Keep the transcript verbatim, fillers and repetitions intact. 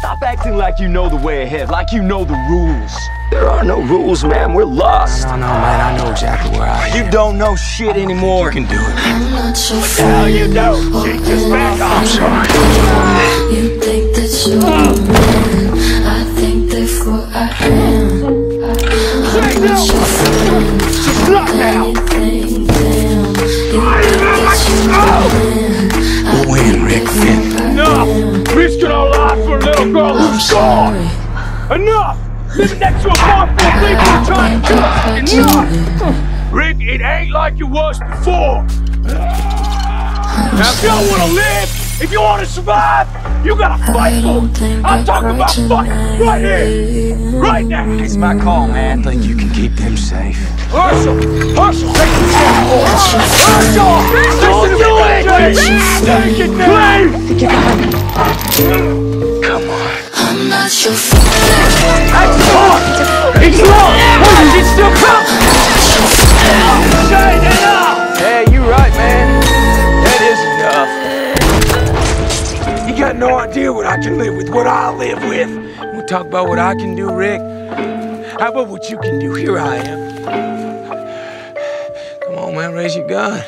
Stop acting like you know the way ahead, like you know the rules. There are no rules, man. We're lost. No, no, man. I know exactly where I am. You don't know shit anymore. You can do it. I'm not so now you know. She just back off. I'm sorry. You think that you're oh. I think that's what I am. I am not your friend. She's not now. Anything, damn. You I think that you're win, Rick Finn. Enough. Please can all lie for a little girl who's gone. Enough. Living next to a mouthful of people trying to kill enough! Rick, it ain't like you was before! Now if y'all wanna live, if you wanna survive, you gotta fight for it! I'm talking about fight! Right here! Right now! It's my call, man. I think you can keep them safe. Herschel! Herschel! Take the call! Herschel! Don't do it! Take it now! Come on. I'm not your friend. That's locked! It's locked! Why is it still cocked? Shut it up! Hey, you right, man. That is enough. You got no idea what I can live with, what I live with. We'll talk about what I can do, Rick. How about what you can do? Here I am. Come on, man, raise your gun.